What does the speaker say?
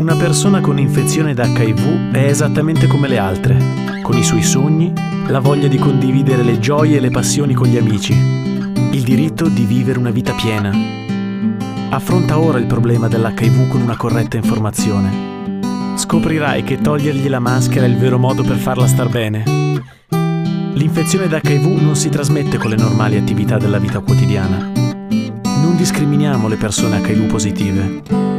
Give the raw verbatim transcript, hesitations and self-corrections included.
Una persona con infezione da acca i vu è esattamente come le altre, con i suoi sogni, la voglia di condividere le gioie e le passioni con gli amici, il diritto di vivere una vita piena. Affronta ora il problema dell'acca i vu con una corretta informazione. Scoprirai che togliergli la maschera è il vero modo per farla star bene. L'infezione da acca i vu non si trasmette con le normali attività della vita quotidiana. Non discriminiamo le persone acca i vu positive.